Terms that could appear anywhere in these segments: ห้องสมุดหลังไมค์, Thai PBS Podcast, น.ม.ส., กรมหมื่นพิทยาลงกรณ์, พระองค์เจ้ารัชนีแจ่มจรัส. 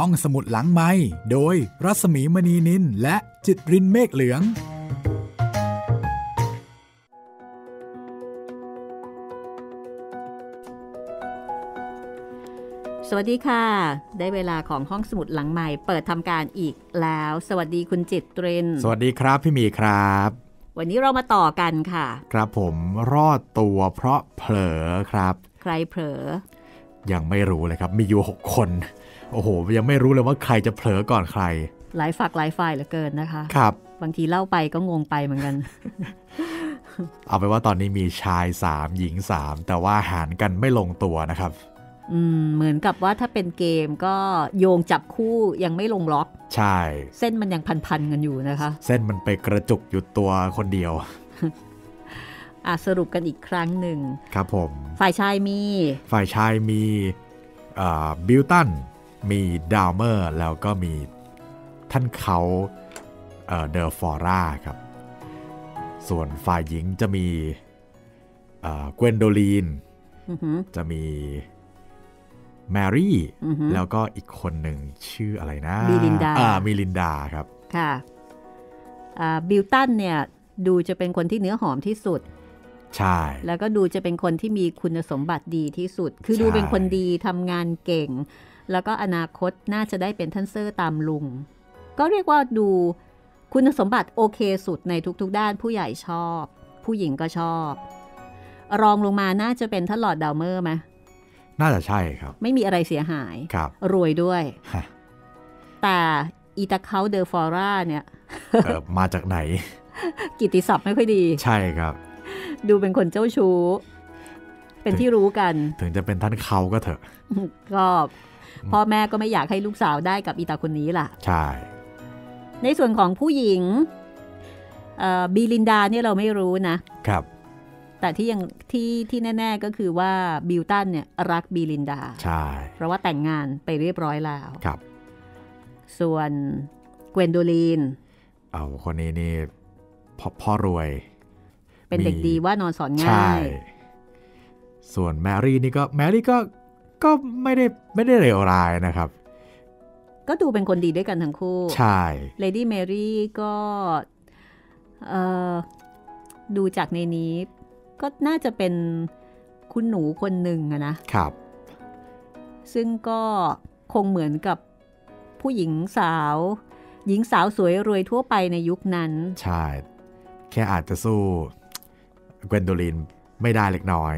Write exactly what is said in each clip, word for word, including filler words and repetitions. ห้องสมุดหลังไมค์โดยรัศมีมณีนินและจิตรินเมฆเหลืองสวัสดีค่ะได้เวลาของห้องสมุดหลังไมค์เปิดทำการอีกแล้วสวัสดีคุณจิตรินสวัสดีครับพี่หมีครับวันนี้เรามาต่อกันค่ะครับผมรอดตัวเพราะเผลอครับใครเผลอยังไม่รู้เลยครับมีอยู่หกคนโอ้โหยังไม่รู้เลยว่าใครจะเผลอก่อนใครหลายฝักหลายฝ่ายเหลือเกินนะคะครับบางทีเล่าไปก็งงไปเหมือนกัน เอาไปว่าตอนนี้มีชายสามหญิงสามแต่ว่าหารกันไม่ลงตัวนะครับอืมเหมือนกับว่าถ้าเป็นเกมก็โยงจับคู่ยังไม่ลงล็อกใช่เส้นมันยังพันๆกันอยู่นะคะเส้นมันไปกระจุกอยู่ตัวคนเดียว อ่ะสรุปกันอีกครั้งหนึ่งครับผมฝ่ายชายมีฝ่ายชายมีอ่าบิลตันมีดาวเมอร์แล้วก็มีท่านเขาเดอร์ฟอร่าครับส่วนฝ่ายหญิงจะมีเกวนโดลีนจะมีแมรี่แล้วก็อีกคนหนึ่งชื่ออะไรนะมิลินดาอ่ามิลินดาครับค่ะบิลตันเนี่ยดูจะเป็นคนที่เนื้อหอมที่สุดใช่แล้วก็ดูจะเป็นคนที่มีคุณสมบัติดีที่สุดคือดูเป็นคนดีทำงานเก่งแล้วก็อนาคตน่าจะได้เป็นท่านเซอร์ตามลุงก็เรียกว่าดูคุณสมบัติโอเคสุดในทุกๆด้านผู้ใหญ่ชอบผู้หญิงก็ชอบรองลงมาน่าจะเป็นท่านลอร์ดดาวเมอร์ไหมน่าจะใช่ครับไม่มีอะไรเสียหายครับรวยด้วยแต่อีตาเคาเดอฟอร่าเนี่ยมาจากไหนกิตติศัพท์ไม่ค่อยดีใช่ครับดูเป็นคนเจ้าชู้เป็นที่รู้กันถึงจะเป็นท่านเขาก็เถอะก็พ่อแม่ก็ไม่อยากให้ลูกสาวได้กับอีตาคนนี้ล่ะใช่ในส่วนของผู้หญิงบิลินดาเนี่ยเราไม่รู้นะครับแต่ที่ยังที่ที่แน่ๆก็คือว่าบิลตันเนี่ยรักบิลินดาใช่เพราะว่าแต่งงานไปเรียบร้อยแล้วครับส่วนเกวนโดลีนเอาคนนี้นี่พ่อรวยเป็นเด็กดีว่านอนสอนง่ายส่วนแมรี่นี่ก็แมรี่ก็ก็ไม่ได้ไม่ได้เลวร้ายนะครับก็ดูเป็นคนดีด้วยกันทั้งคู่ใช่เลดี้แมรี่ก็ดูจากในนี้ก็น่าจะเป็นคุณหนูคนหนึ่งอะนะครับซึ่งก็คงเหมือนกับผู้หญิงสาวหญิงสาวสวยรวยทั่วไปในยุคนั้นใช่แค่อาจจะสู้เกวนโดลินไม่ได้เล็กน้อย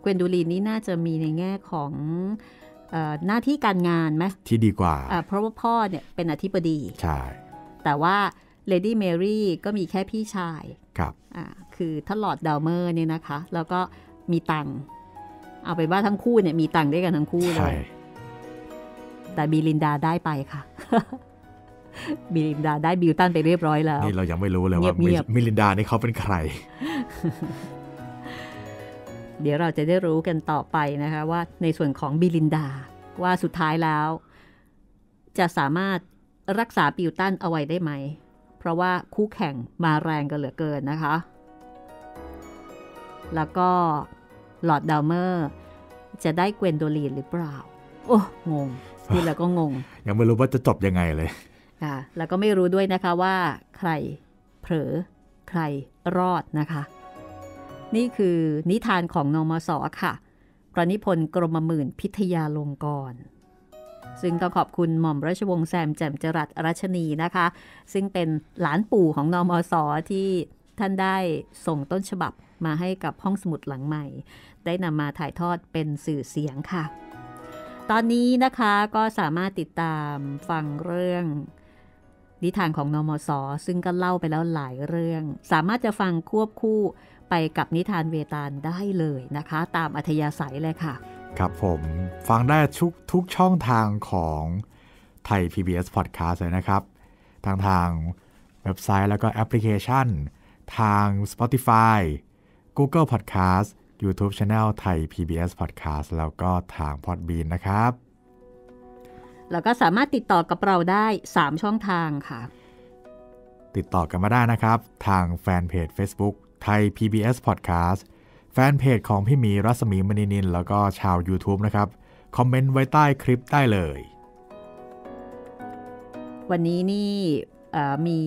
เกวนดูลีนนี่น่าจะมีในแง่ของหน้าที่การงานไหมที่ดีกว่าเพราะว่าพ่อเนี่ยเป็นอธิบดีใช่แต่ว่าเลดี้เมรี่ก็มีแค่พี่ชายครับคือท่านลอร์ดดาวเมอร์เนี่ยนะคะแล้วก็มีตังค์เอาไปว่าทั้งคู่เนี่ยมีตังค์ด้วยกันทั้งคู่เลยแต่บิลินดาได้ไปค่ะ บิลินดาได้บิลตันไปเรียบร้อยแล้วนี่เรายังไม่รู้เลยว่าบิลินดานี่เขาเป็นใคร เดี๋ยวเราจะได้รู้กันต่อไปนะคะว่าในส่วนของบิลินดาว่าสุดท้ายแล้วจะสามารถรักษาบิลตันเอาไว้ได้ไหมเพราะว่าคู่แข่งมาแรงกันเหลือเกินนะคะแล้วก็ลอร์ดดาวเมอร์จะได้เกวนโดลีนหรือเปล่าโอ้งงนี่เราก็งงยังไม่รู้ว่าจะจบยังไงเลยอ่าแล้วก็ไม่รู้ด้วยนะคะว่าใครเผลอใครรอดนะคะนี่คือนิทานของนมส.ค่ะประนิพนธ์กรมหมื่นพิทยาลงกรณ์ซึ่งต้องขอบคุณหม่อมราชวงศ์แซมแจ่มจรัสรัชนีนะคะซึ่งเป็นหลานปู่ของนมส.ที่ท่านได้ส่งต้นฉบับมาให้กับห้องสมุดหลังใหม่ได้นำมาถ่ายทอดเป็นสื่อเสียงค่ะตอนนี้นะคะก็สามารถติดตามฟังเรื่องนิทานของนมส.ซึ่งก็เล่าไปแล้วหลายเรื่องสามารถจะฟังควบคู่ไปกับนิทานเวตาลได้เลยนะคะตามอัธยาศัยเลยค่ะครับผมฟังได้ทุกทุกช่องทางของไทย พี บี เอส Podcast เลยนะครับทางทางเว็บไซต์แล้วก็แอปพลิเคชันทาง Spotify Google Podcast YouTube Channel ไทย พี บี เอส Podcast แล้วก็ทาง Podbean นะครับแล้วก็สามารถติดต่อกับเราได้สามช่องทางค่ะติดต่อกันมาได้นะครับทางแฟนเพจ Facebookไทย พี บี เอส Podcast แฟนเพจของพี่หมีรัศมีมณีนินแล้วก็ชาว YouTube นะครับคอมเมนต์ไว้ใต้คลิปได้เลย วันนี้นี่มี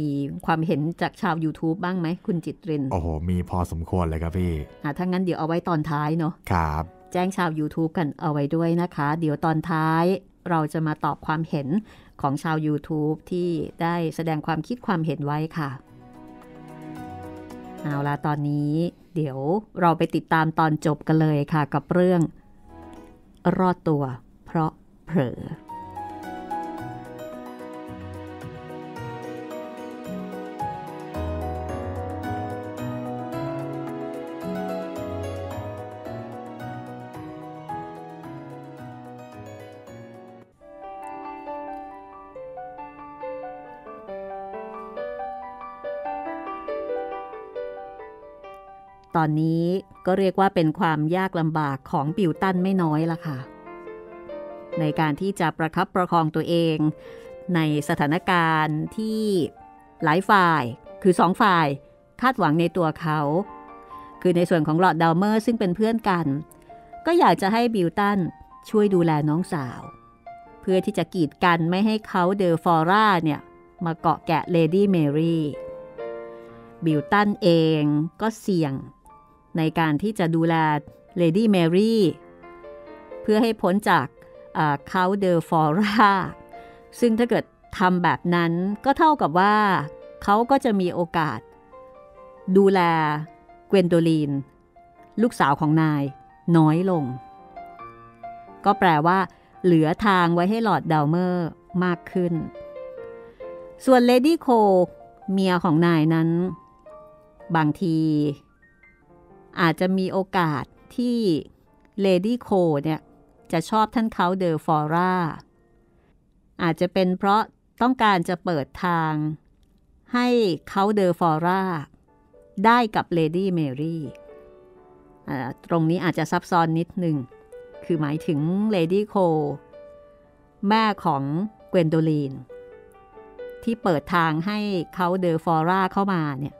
ความเห็นจากชาว YouTube บ้างไหมคุณจิตรินโอ้โหมีพอสมควรเลยครับพี่ถ้างั้นเดี๋ยวเอาไว้ตอนท้ายเนาะครับแจ้งชาว YouTube กันเอาไว้ด้วยนะคะเดี๋ยวตอนท้ายเราจะมาตอบความเห็นของชาว YouTube ที่ได้แสดงความคิดความเห็นไว้ค่ะเอาล่ะตอนนี้เดี๋ยวเราไปติดตามตอนจบกันเลยค่ะกับเรื่องรอดตัวเพราะเผลอตอนนี้ก็เรียกว่าเป็นความยากลำบากของบิวตันไม่น้อยละค่ะในการที่จะประคับประคองตัวเองในสถานการณ์ที่หลายฝ่ายคือสองฝ่ายคาดหวังในตัวเขาคือในส่วนของลอร์ดดัลเมอร์ซึ่งเป็นเพื่อนกันก็อยากจะให้บิวตันช่วยดูแลน้องสาวเพื่อที่จะกีดกันไม่ให้เขาเดอฟอร่าเนี่ยมาเกาะแกะเลดี้เมรี่บิวตันเองก็เสี่ยงในการที่จะดูแลเลดี้เมรี่เพื่อให้พ้นจากเค้าเดอฟอร่าซึ่งถ้าเกิดทำแบบนั้นก็เท่ากับว่าเขาก็จะมีโอกาสดูแลเกวนโดลีนลูกสาวของนายน้อยลงก็แปลว่าเหลือทางไว้ให้ลอร์ดดัลเมอร์มากขึ้นส่วนเลดี้โคเมียของนายนั้นบางทีอาจจะมีโอกาสที่เลดี้โคเนี่ยจะชอบท่านเขาเดอฟอร่าอาจจะเป็นเพราะต้องการจะเปิดทางให้เขาเดอฟอร่าได้กับเลดี้เมรี่ตรงนี้อาจจะซับซ้อนนิดหนึ่งคือหมายถึงเลดี้โคแม่ของเกวนโดลีนที่เปิดทางให้เขาเดอฟอร่าเข้ามาเนี่ย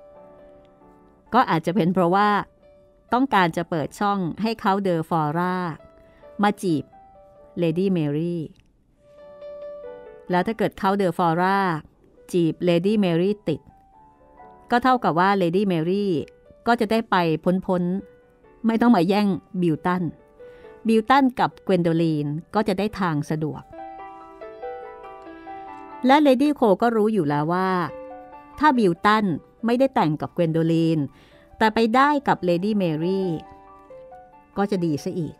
ก็อาจจะเป็นเพราะว่าต้องการจะเปิดช่องให้เขาเดอฟอร่ามาจีบเลดี้เมรี่แล้วถ้าเกิดเขาเดอฟอร่าจีบเลดี้เมรี่ติดก็เท่ากับว่าเลดี้เมรี่ก็จะได้ไปพ้นๆไม่ต้องมาแย่งบิวตันบิวตันกับเกวนโดลีนก็จะได้ทางสะดวกและเลดี้โคก็รู้อยู่แล้วว่าถ้าบิวตันไม่ได้แต่งกับเกวนโดลีนแต่ไปได้กับเลดี้เมรี่ก็จะดีซะอีก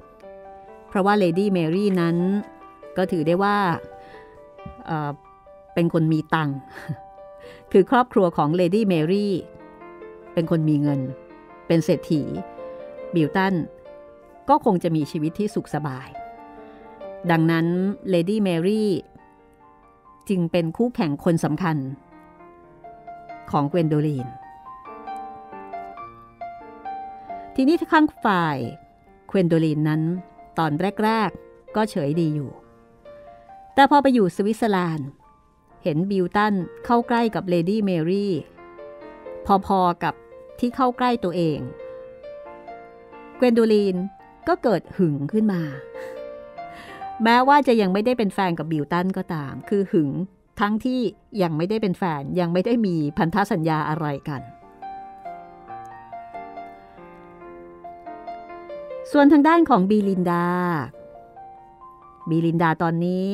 เพราะว่าเลดี้เมรี่นั้นก็ถือได้ว่า เอ่อ เป็นคนมีตังค์คือครอบครัวของเลดี้เมรี่เป็นคนมีเงินเป็นเศรษฐีบิวตันก็คงจะมีชีวิตที่สุขสบายดังนั้นเลดี้เมรี่จึงเป็นคู่แข่งคนสำคัญของเกวนโดลีนทีนี้ข้างฝ่ายเกวนโดลีนนั้นตอนแรกๆก็เฉยดีอยู่แต่พอไปอยู่สวิตเซอร์แลนด์เห็นบิวตันเข้าใกล้กับเลดี้เมรี่พอๆกับที่เข้าใกล้ตัวเองเกวนโดลีนก็เกิดหึงขึ้นมาแม้ว่าจะยังไม่ได้เป็นแฟนกับบิวตันก็ตามคือหึงทั้งที่ยังไม่ได้เป็นแฟนยังไม่ได้มีพันธสัญญาอะไรกันส่วนทางด้านของบีลินดาบีลินดาตอนนี้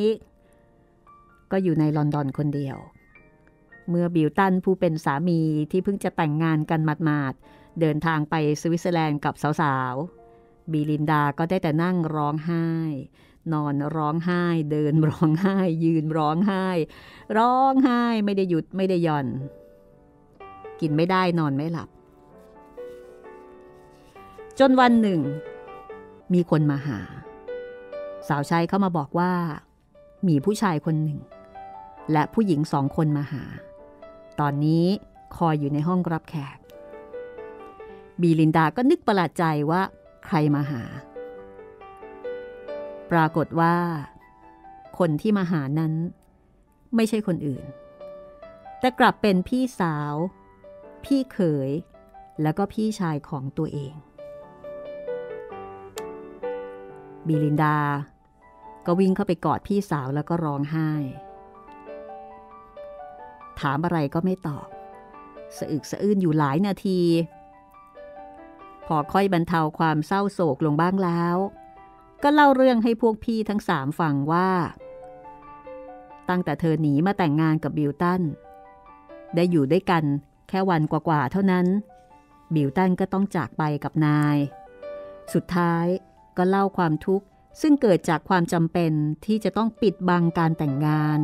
ก็อยู่ในลอนดอนคนเดียวเมื่อบิวตันผู้เป็นสามีที่เพิ่งจะแต่งงานกันหมาดๆเดินทางไปสวิตเซอร์แลนด์กับสาวๆบีลินดาก็ได้แต่นั่งร้องไห้นอนร้องไห้เดินร้องไห้ยืนร้องไห้ร้องไห้ไม่ได้หยุดไม่ได้หย่อนกินไม่ได้นอนไม่หลับจนวันหนึ่งมีคนมาหาสาวใช้เข้ามาบอกว่ามีผู้ชายคนหนึ่งและผู้หญิงสองคนมาหาตอนนี้คอยอยู่ในห้องรับแขกบีลินดาก็นึกประหลาดใจว่าใครมาหาปรากฏว่าคนที่มาหานั้นไม่ใช่คนอื่นแต่กลับเป็นพี่สาวพี่เขยแล้วก็พี่ชายของตัวเองบีลินดาก็วิ่งเข้าไปกอดพี่สาวแล้วก็ร้องไห้ ถามอะไรก็ไม่ตอบสะอึกสะอื้นอยู่หลายนาทีพอค่อยบรรเทาความเศร้าโศกลงบ้างแล้วก็เล่าเรื่องให้พวกพี่ทั้งสามฟังว่าตั้งแต่เธอหนีมาแต่งงานกับบิลตันได้อยู่ด้วยกันแค่วันกว่าๆเท่านั้นบิลตันก็ต้องจากไปกับนายสุดท้ายก็เล่าความทุกข์ซึ่งเกิดจากความจำเป็นที่จะต้องปิดบังการแต่งงาน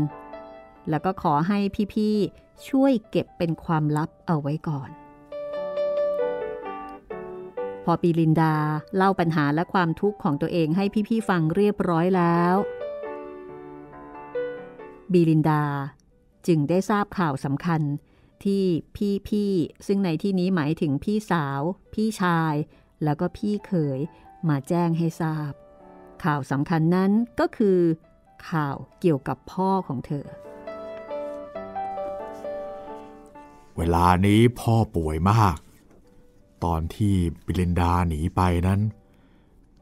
แล้วก็ขอให้พี่ๆช่วยเก็บเป็นความลับเอาไว้ก่อนพอปีลินดาเล่าปัญหาและความทุกข์ของตัวเองให้พี่ๆฟังเรียบร้อยแล้วปีลินดาจึงได้ทราบข่าวสำคัญที่พี่ๆซึ่งในที่นี้หมายถึงพี่สาวพี่ชายแล้วก็พี่เขยมาแจ้งให้ทราบข่าวสำคัญนั้นก็คือข่าวเกี่ยวกับพ่อของเธอเวลานี้พ่อป่วยมากตอนที่บิลินดาหนีไปนั้น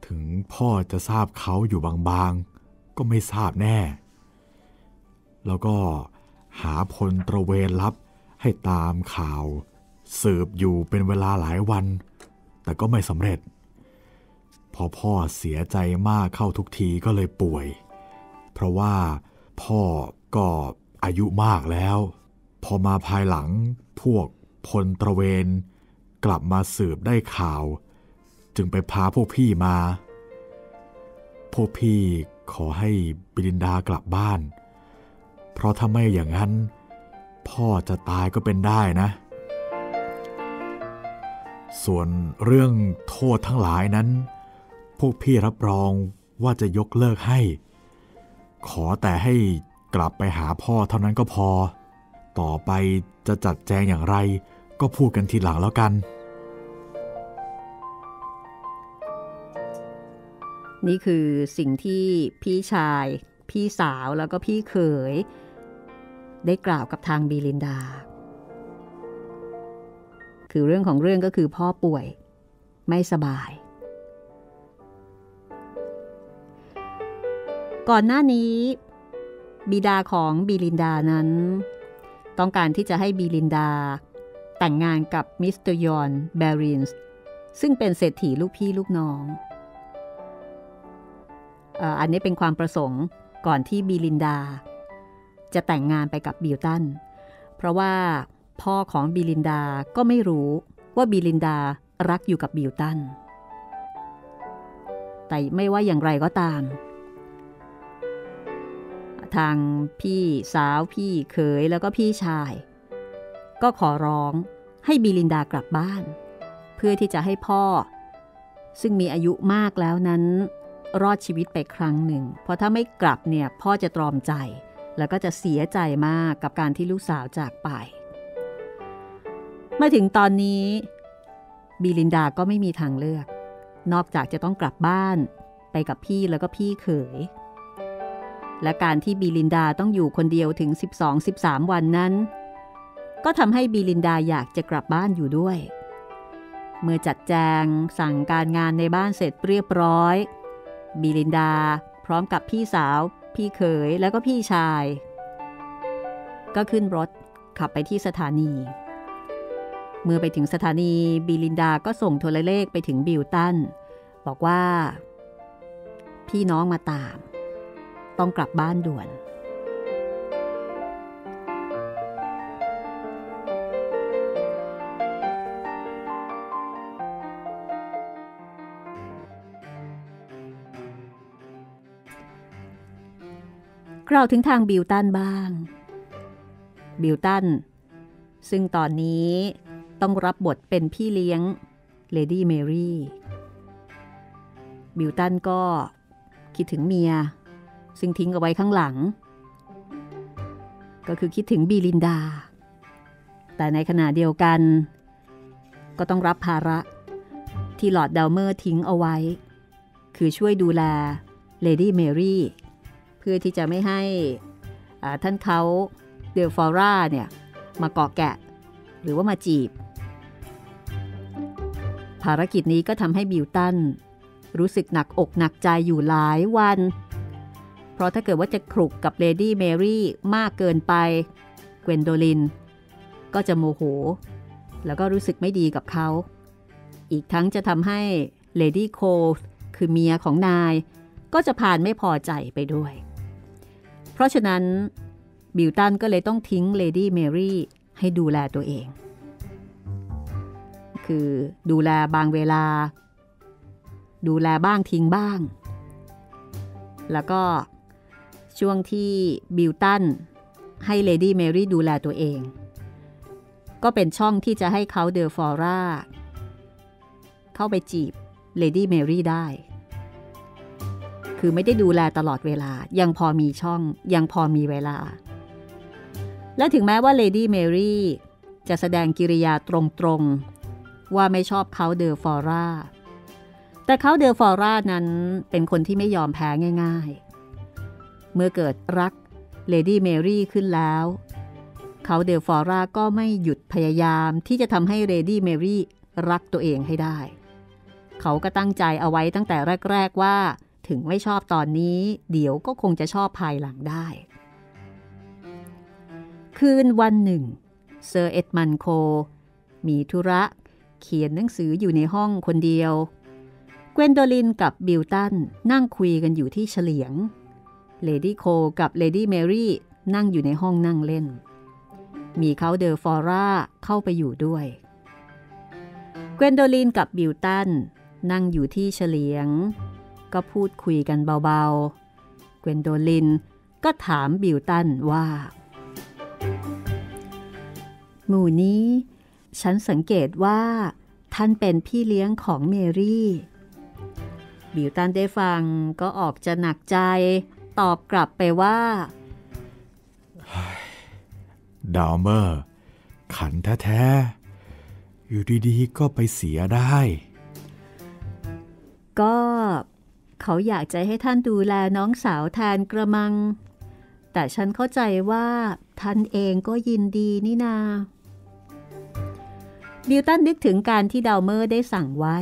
ถึงพ่อจะทราบเขาอยู่บางๆก็ไม่ทราบแน่แล้วก็หาพลตระเวนลับให้ตามข่าวสืบอยู่เป็นเวลาหลายวันแต่ก็ไม่สำเร็จพอพ่อเสียใจมากเข้าทุกทีก็เลยป่วยเพราะว่าพ่อก็อายุมากแล้วพอมาภายหลังพวกพลตระเวนกลับมาสืบได้ข่าวจึงไปพาพวกพี่มาพวกพี่ขอให้บิลินดากลับบ้านเพราะถ้าไม่อย่างนั้นพ่อจะตายก็เป็นได้นะส่วนเรื่องโทษทั้งหลายนั้นพวกพี่รับรองว่าจะยกเลิกให้ขอแต่ให้กลับไปหาพ่อเท่านั้นก็พอต่อไปจะจัดแจงอย่างไรก็พูดกันทีหลังแล้วกันนี่คือสิ่งที่พี่ชายพี่สาวแล้วก็พี่เขยได้กล่าวกับทางบีลินดาคือเรื่องของเรื่องก็คือพ่อป่วยไม่สบายก่อนหน้านี้บิดาของบีลินดานั้นต้องการที่จะให้บีลินดาแต่งงานกับมิสเตอร์ยอนแบรินส์ซึ่งเป็นเศรษฐีลูกพี่ลูกน้องเอ่ออันนี้เป็นความประสงค์ก่อนที่บีลินดาจะแต่งงานไปกับบิลตันเพราะว่าพ่อของบีลินดาก็ไม่รู้ว่าบีลินดารักอยู่กับบิลตันแต่ไม่ว่าอย่างไรก็ตามทางพี่สาวพี่เขยแล้วก็พี่ชายก็ขอร้องให้บีลินดากลับบ้านเพื่อที่จะให้พ่อซึ่งมีอายุมากแล้วนั้นรอดชีวิตไปครั้งหนึ่งเพราะถ้าไม่กลับเนี่ยพ่อจะตรอมใจแล้วก็จะเสียใจมากกับการที่ลูกสาวจากไปมาถึงตอนนี้บีลินดาก็ไม่มีทางเลือกนอกจากจะต้องกลับบ้านไปกับพี่แล้วก็พี่เขยและการที่บีลินดาต้องอยู่คนเดียวถึง สิบสองถึงสิบสาม วันนั้นก็ทำให้บีลินดาอยากจะกลับบ้านอยู่ด้วยเมื่อจัดแจงสั่งการงานในบ้านเสร็จเรียบร้อยบีลินดาพร้อมกับพี่สาวพี่เขยแล้วก็พี่ชายก็ขึ้นรถขับไปที่สถานีเมื่อไปถึงสถานีบีลินดาก็ส่งโทรเลขไปถึงบิลตันบอกว่าพี่น้องมาตามต้องกลับบ้านด่วนเราถึงทางบิลตันบ้างบิลตันซึ่งตอนนี้ต้องรับบทเป็นพี่เลี้ยงเลดี้เมรี่บิลตันก็คิดถึงเมียซึ่งทิ้งเอาไว้ข้างหลังก็คือคิดถึงบีลินดาแต่ในขณะเดียวกันก็ต้องรับภาระที่ลอร์ดดัลเมอร์ทิ้งเอาไว้คือช่วยดูแลเลดี้เมรี่เพื่อที่จะไม่ให้ท่านเขาเดลฟอร่าเนี่ยมาเกาะแกะหรือว่ามาจีบภารกิจนี้ก็ทำให้บิลตันรู้สึกหนักอกหนักใจอยู่หลายวันเพราะถ้าเกิดว่าจะคลุกกับเลดี้เมรี่มากเกินไป เกวนโดลินก็จะโมโหแล้วก็รู้สึกไม่ดีกับเขาอีกทั้งจะทำให้เลดี้โคลคือเมียของนายก็จะผ่านไม่พอใจไปด้วยเพราะฉะนั้นบิลตันก็เลยต้องทิ้งเลดี้เมรี่ให้ดูแลตัวเองคือดูแลบางเวลาดูแลบ้างทิ้งบ้างแล้วก็ช่วงที่บิลตันให้เลดี้เมรี่ดูแลตัวเองก็เป็นช่องที่จะให้เขาเดอฟอร่าเข้าไปจีบเลดี้เมรี่ได้คือไม่ได้ดูแลตลอดเวลายังพอมีช่องยังพอมีเวลาและถึงแม้ว่าเลดี้เมรี่จะแสดงกิริยาตรงๆว่าไม่ชอบเขาเดอฟอร่าแต่เขาเดอฟอร่านั้นเป็นคนที่ไม่ยอมแพ้ง่ายๆเมื่อเกิดรักเลดี้เมรี่ขึ้นแล้วเขาเดอฟอร่าก็ไม่หยุดพยายามที่จะทำให้เลดี้เมรี่รักตัวเองให้ได้เขาก็ตั้งใจเอาไว้ตั้งแต่แรกๆว่าถึงไม่ชอบตอนนี้เดี๋ยวก็คงจะชอบภายหลังได้คืนวันหนึ่งเซอร์เอ็ดมันโคมีธุระเขียนหนังสืออยู่ในห้องคนเดียวเกวนโดลินกับบิลตันนั่งคุยกันอยู่ที่เฉลียงเลดี้โคกับเลดี้เมรี่นั่งอยู่ในห้องนั่งเล่นมีเขาเดอฟอร่าเข้าไปอยู่ด้วยเกวนโดลินกับบิลตันนั่งอยู่ที่เฉลียงก็พูดคุยกันเบาๆเกวนโดลินก็ถามบิลตันว่าหมู่นี้ฉันสังเกตว่าท่านเป็นพี่เลี้ยงของเมรี่บิลตันได้ฟังก็ออกจะหนักใจตอบกลับไปว่าดาวเมอร์ขันแท้ๆอยู่ดีๆก็ไปเสียได้ก็เขาอยากจะให้ท่านดูแลน้องสาวแทนกระมังแต่ฉันเข้าใจว่าท่านเองก็ยินดีนี่นาบิลตันนึกถึงการที่ดาวเมอร์ได้สั่งไว้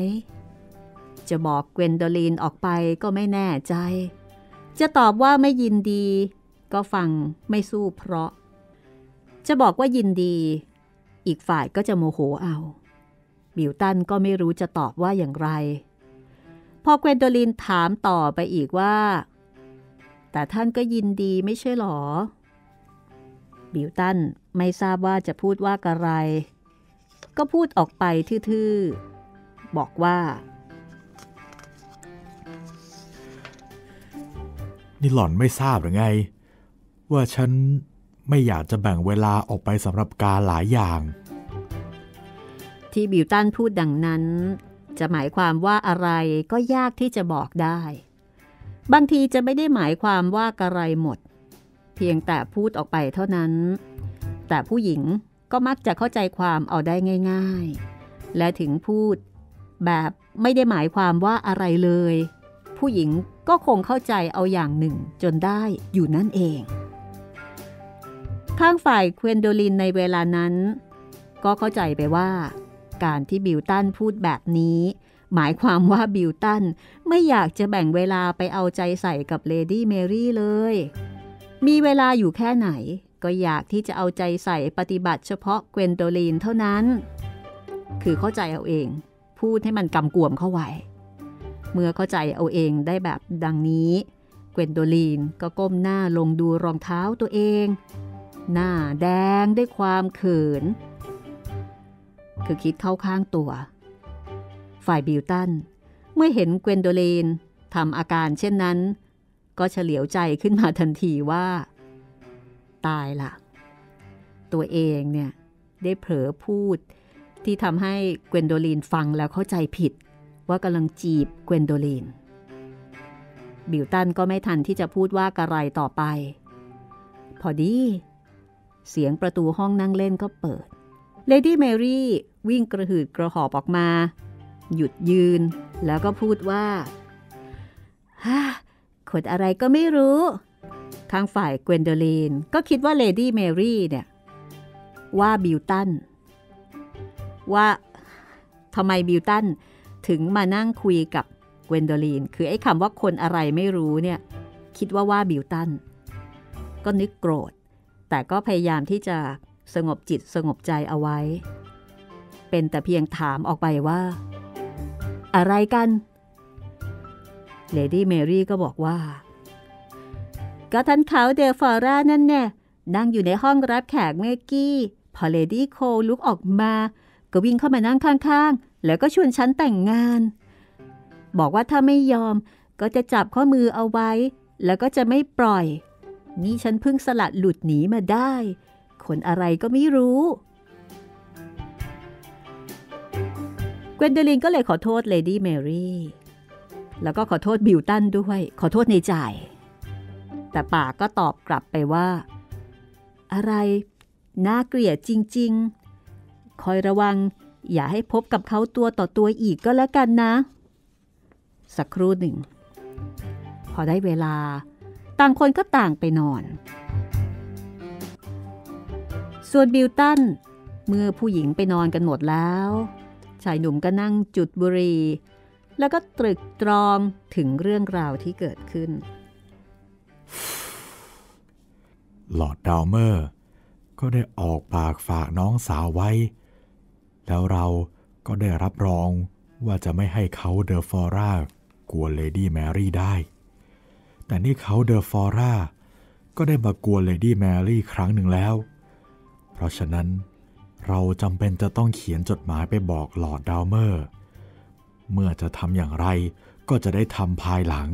จะบอกเกวนโดลินออกไปก็ไม่แน่ใจจะตอบว่าไม่ยินดีก็ฟังไม่สู้เพราะจะบอกว่ายินดีอีกฝ่ายก็จะโมโหเอาบิลตันก็ไม่รู้จะตอบว่าอย่างไรพอเกวนโดลินถามต่อไปอีกว่าแต่ท่านก็ยินดีไม่ใช่หรอบิลตันไม่ทราบว่าจะพูดว่าอะไรก็พูดออกไปทื่อๆบอกว่านี่หล่อนไม่ทราบหรือไงว่าฉันไม่อยากจะแบ่งเวลาออกไปสำหรับการหลายอย่างที่บิลตันพูดดังนั้นจะหมายความว่าอะไรก็ยากที่จะบอกได้บางทีจะไม่ได้หมายความว่าอะไรหมดเพียงแต่พูดออกไปเท่านั้นแต่ผู้หญิงก็มักจะเข้าใจความเอาได้ง่ายๆและถึงพูดแบบไม่ได้หมายความว่าอะไรเลยผู้หญิงก็คงเข้าใจเอาอย่างหนึ่งจนได้อยู่นั่นเองข้างฝ่ายเกวนโดลินในเวลานั้นก็เข้าใจไปว่าการที่บิลตันพูดแบบนี้หมายความว่าบิลตันไม่อยากจะแบ่งเวลาไปเอาใจใส่กับเลดี้เมรี่เลยมีเวลาอยู่แค่ไหนก็อยากที่จะเอาใจใส่ปฏิบัติเฉพาะเกวนโดลินเท่านั้นคือเข้าใจเอาเองพูดให้มันกำกวมเข้าไว้เมื่อเข้าใจเอาเองได้แบบดังนี้เกวนโดลินก็ก้มหน้าลงดูรองเท้าตัวเองหน้าแดงด้วยความเขินคือคิดเข้าข้างตัวฝ่ายบิลตันเมื่อเห็นเกวนโดลินทำอาการเช่นนั้นก็เฉลียวใจขึ้นมาทันทีว่าตายละตัวเองเนี่ยได้เผลอพูดที่ทำให้เกวนโดลินฟังแล้วเข้าใจผิดว่ากำลังจีบเกวนโดลินบิลตันก็ไม่ทันที่จะพูดว่าอะไรต่อไปพอดีเสียงประตูห้องนั่งเล่นก็เปิดเลดี้เมรี่วิ่งกระหืดกระหอบออกมาหยุดยืนแล้วก็พูดว่าฮ่าขดอะไรก็ไม่รู้ทางฝ่ายเกวนโดลินก็คิดว่าเลดี้เมรี่เนี่ยว่าบิลตันว่าทำไมบิลตันถึงมานั่งคุยกับเกวนโดลินคือไอ้คำว่าคนอะไรไม่รู้เนี่ยคิดว่าว่าบิลตันก็นึกโกรธ แต่ก็พยายามที่จะสงบจิตสงบใจเอาไว้เป็นแต่เพียงถามออกไปว่าอะไรกันเลดี้เมรี่ก็บอกว่าก็ท่านเขาเดลฟอร่านั่นแน่นั่งอยู่ในห้องรับแขกเมื่อกี้พอเลดี้โคลลุกออกมาก็วิ่งเข้ามานั่งข้างๆแล้วก็ชวนฉันแต่งงานบอกว่าถ้าไม่ยอมก็จะจับข้อมือเอาไว้แล้วก็จะไม่ปล่อยนี่ฉันเพิ่งสลัดหลุดหนีมาได้คนอะไรก็ไม่รู้เกวนโดลินก็เลยขอโทษเลดี้เมรี่แล้วก็ขอโทษบิวตันด้วยขอโทษในใจแต่ป่าก็ตอบกลับไปว่าอะไรน่าเกลียดจริงๆคอยระวังอย่าให้พบกับเขาตัวต่อตัวอีกก็แล้วกันนะสักครู่หนึ่งพอได้เวลาต่างคนก็ต่างไปนอนส่วนบิวตันเมื่อผู้หญิงไปนอนกันหมดแล้วชายหนุ่มก็นั่งจุดบุหรี่แล้วก็ตรึกตรองถึงเรื่องราวที่เกิดขึ้นลอร์ดดาวเมอร์ก็ได้ออกปากฝากน้องสาวไว้แล้วเราก็ได้รับรองว่าจะไม่ให้เขาเดอฟอร่ากวนเลดี้แมรี่ได้แต่นี่เขาเดอฟอร่าก็ได้มากวนเลดี้แมรี่ครั้งหนึ่งแล้วเพราะฉะนั้นเราจำเป็นจะต้องเขียนจดหมายไปบอกลอร์ดดาวเมอร์เมื่อจะทำอย่างไรก็จะได้ทำภายหลัง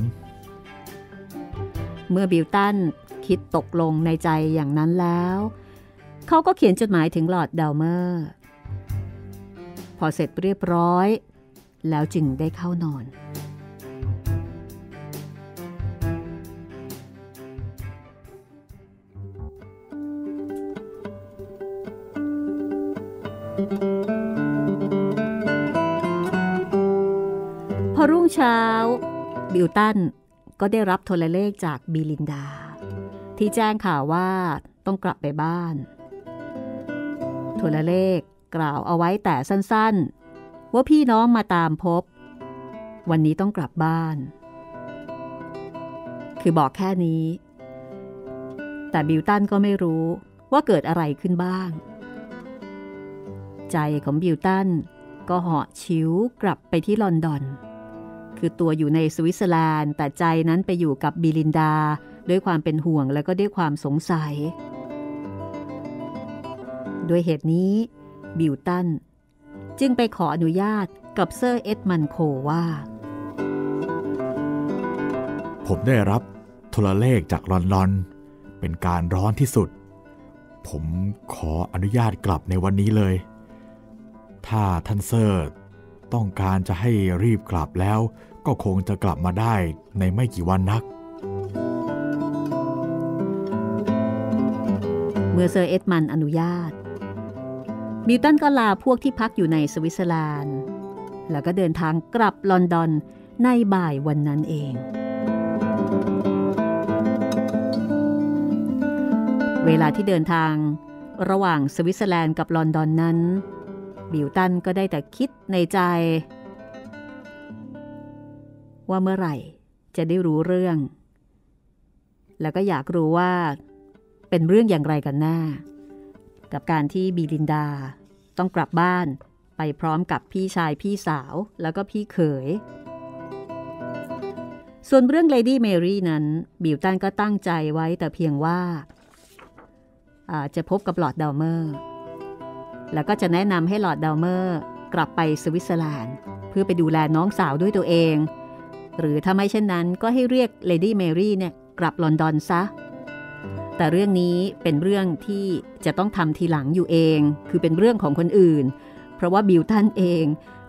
เมื่อบิลตันคิดตกลงในใจอย่างนั้นแล้วเขาก็เขียนจดหมายถึงลอร์ดดาวเมอร์พอเสร็จเรียบร้อยแล้วจึงได้เข้านอนพอรุ่งเช้าบิลตันก็ได้รับโทรเลขจากบิลินดาที่แจ้งข่าวว่าต้องกลับไปบ้านโทรเลขกล่าวเอาไว้แต่สั้นๆว่าพี่น้องมาตามพบวันนี้ต้องกลับบ้านคือบอกแค่นี้แต่บิลตันก็ไม่รู้ว่าเกิดอะไรขึ้นบ้างใจของบิลตันก็เหาะชิวกลับไปที่ลอนดอนคือตัวอยู่ในสวิตเซอร์แลนด์แต่ใจนั้นไปอยู่กับบิลินดาด้วยความเป็นห่วงและก็ด้วยความสงสัยด้วยเหตุนี้บิลตันจึงไปขออนุญาตกับเซอร์เอ็ดมันโคว่าผมได้รับโทรเลขจากลอนดอนเป็นการร้อนที่สุดผมขออนุญาตกลับในวันนี้เลยถ้าท่านเซอร์ต้องการจะให้รีบกลับแล้วก็คงจะกลับมาได้ในไม่กี่วันนักเมื่อเซอร์เอ็ดมันอนุญาตบิลตันก็ลาพวกที่พักอยู่ในสวิตเซอร์แลนด์แล้วก็เดินทางกลับลอนดอนในบ่ายวันนั้นเองเวลาที่เดินทางระหว่างสวิตเซอร์แลนด์กับลอนดอนนั้นบิลตันก็ได้แต่คิดในใจว่าเมื่อไหร่จะได้รู้เรื่องแล้วก็อยากรู้ว่าเป็นเรื่องอย่างไรกันแน่กับการที่บิลินดาต้องกลับบ้านไปพร้อมกับพี่ชายพี่สาวแล้วก็พี่เขยส่วนเรื่องเลดี้เมรี่นั้นบิลตันก็ตั้งใจไว้แต่เพียงว่าจะพบกับลอร์ดดาวเมอร์แล้วก็จะแนะนำให้ลอร์ดดาวเมอร์กลับไปสวิตเซอร์แลนด์เพื่อไปดูแลน้องสาวด้วยตัวเองหรือถ้าไม่เช่นนั้นก็ให้เรียกเลดี้เมรี่เนี่ยกลับลอนดอนซะแต่เรื่องนี้เป็นเรื่องที่จะต้องทำทีหลังอยู่เองคือเป็นเรื่องของคนอื่นเพราะว่าบิลตันเอง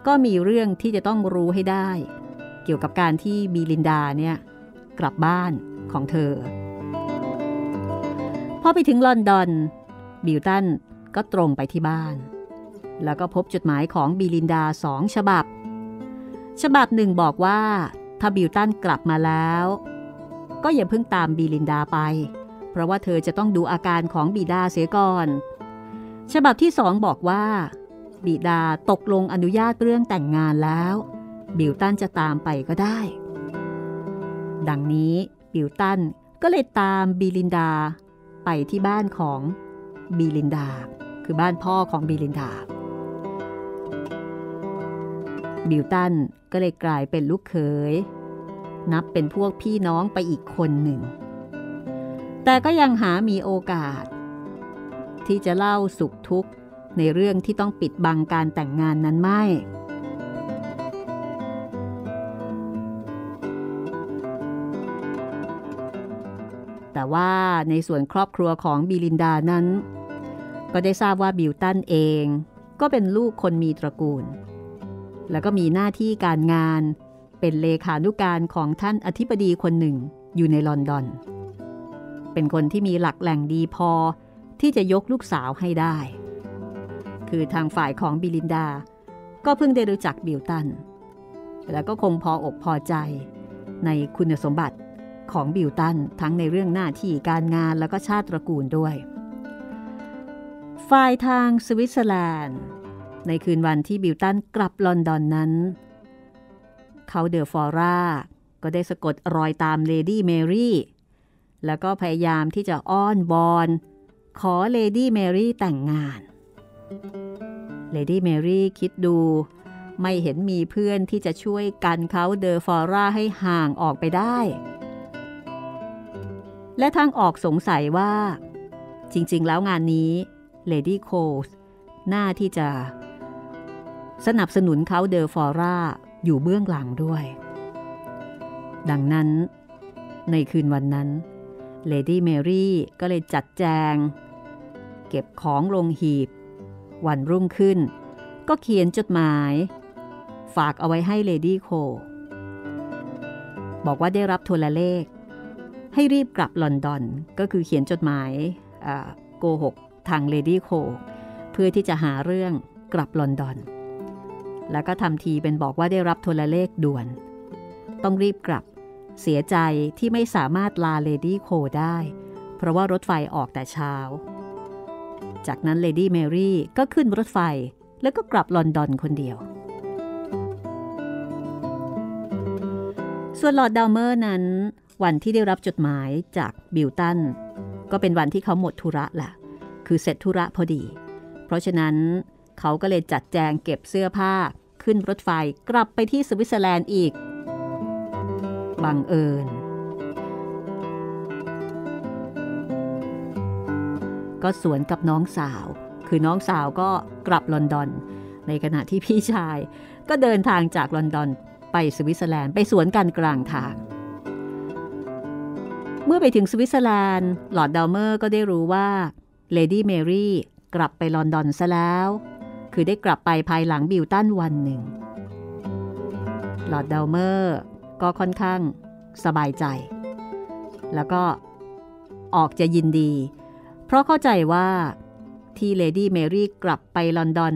ก็มีเรื่องที่จะต้องรู้ให้ได้เกี่ยวกับการที่บิลินดาเนี่ยกลับบ้านของเธอพอไปถึงลอนดอนบิลตันก็ตรงไปที่บ้านแล้วก็พบจดหมายของบิลินดาสองฉบับฉบับหนึ่งบอกว่าถ้าบิลตันกลับมาแล้วก็อย่าเพิ่งตามบิลินดาไปเพราะว่าเธอจะต้องดูอาการของบิดาเสียก่อนฉบับที่สองบอกว่าบิดาตกลงอนุญาตเรื่องแต่งงานแล้วบิลตันจะตามไปก็ได้ดังนี้บิลตันก็เลยตามบิลินดา ไปที่บ้านของบีลินดาคือบ้านพ่อของบีลินดาบิลตันก็เลยกลายเป็นลูกเขยนับเป็นพวกพี่น้องไปอีกคนหนึ่งแต่ก็ยังหามีโอกาสที่จะเล่าสุขทุกข์ในเรื่องที่ต้องปิดบังการแต่งงานนั้นไม่แต่ว่าในส่วนครอบครัวของบีลินดานั้นก็ได้ทราบว่าบิลตันเองก็เป็นลูกคนมีตระกูลแล้วก็มีหน้าที่การงานเป็นเลขานุการของท่านอธิบดีคนหนึ่งอยู่ในลอนดอนเป็นคนที่มีหลักแหล่งดีพอที่จะยกลูกสาวให้ได้คือทางฝ่ายของบิลินดาก็เพิ่งได้รู้จักบิลตันแล้วก็คงพออกพอใจในคุณสมบัติของบิลตันทั้งในเรื่องหน้าที่การงานแล้วก็ชาติตระกูลด้วยฝ่ายทางสวิตเซอร์แลนด์ในคืนวันที่บิลตันกลับลอนดอนนั้นเขาเดอฟอร่าก็ได้สะกดรอยตามเลดี้เมรี่แล้วก็พยายามที่จะอ้อนวอนขอเลดี้เมรี่แต่งงานเลดี้เมรี่คิดดูไม่เห็นมีเพื่อนที่จะช่วยกันเขาเดอฟอร่าให้ห่างออกไปได้และทางออกสงสัยว่าจริงๆแล้วงานนี้เลดี้โคลส์น่าที่จะสนับสนุนเขาเดอฟอร่าอยู่เบื้องหลังด้วยดังนั้นในคืนวันนั้นเลดี้เมรี่ก็เลยจัดแจงเก็บของลงหีบวันรุ่งขึ้นก็เขียนจดหมายฝากเอาไว้ให้เลดี้โคลบอกว่าได้รับโทรเลขให้รีบกลับลอนดอนก็คือเขียนจดหมายโกหกทางเลดี้โคลเพื่อที่จะหาเรื่องกลับลอนดอนแล้วก็ทำทีเป็นบอกว่าได้รับโทรเลขด่วนต้องรีบกลับเสียใจที่ไม่สามารถลาเลดี้โคลได้เพราะว่ารถไฟออกแต่เช้าจากนั้นเลดี้เมรี่ก็ขึ้นรถไฟแล้วก็กลับลอนดอนคนเดียวส่วนลอร์ดดัลเมอร์นั้นวันที่ได้รับจดหมายจากบิลตันก็เป็นวันที่เขาหมดธุระแหละคือเสร็จธุระพอดีเพราะฉะนั้นเขาก็เลยจัดแจงเก็บเสื้อผ้าขึ้นรถไฟกลับไปที่สวิตเซอร์แลนด์อีกบังเอิญก็สวนกับน้องสาวคือน้องสาวก็กลับลอนดอนในขณะที่พี่ชายก็เดินทางจากลอนดอนไปสวิตเซอร์แลนด์ไปสวนกันกลางทางเมื่อไปถึงสวิตเซอร์แลนด์ลอร์ดดัลเมอร์ก็ได้รู้ว่าเลดี้เมรี่กลับไปลอนดอนซะแล้วคือได้กลับไปภายหลังบิลตันวันหนึ่งลอร์ดดัลเมอร์ก็ค่อนข้างสบายใจแล้วก็ออกจะยินดีเพราะเข้าใจว่าที่เลดี้เมรี่กลับไปลอนดอน